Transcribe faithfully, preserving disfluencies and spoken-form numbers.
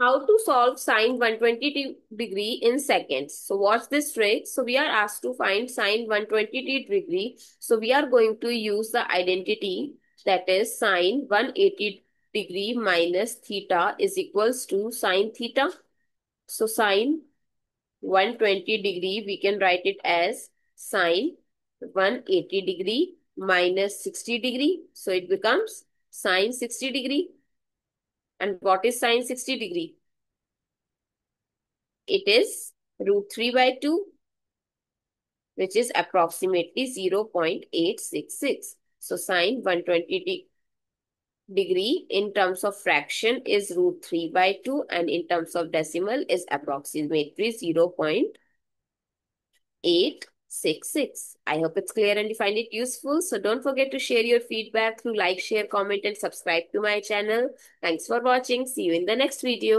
How to solve sine one hundred twenty degree in seconds. So watch this trick. So we are asked to find sine one hundred twenty degree. So we are going to use the identity, that is sine one hundred eighty degree minus theta is equals to sine theta. So sine one hundred twenty degree, we can write it as sine one hundred eighty degree minus sixty degree. So it becomes sine sixty degree. And what is sine sixty degree? It is root three by two, which is approximately zero point eight six six. So sine one hundred twenty degree in terms of fraction is root three by two, and in terms of decimal is approximately zero point eight six six. I hope it's clear and you find it useful. So don't forget to share your feedback through like, share, comment and subscribe to my channel. Thanks for watching. See you in the next video.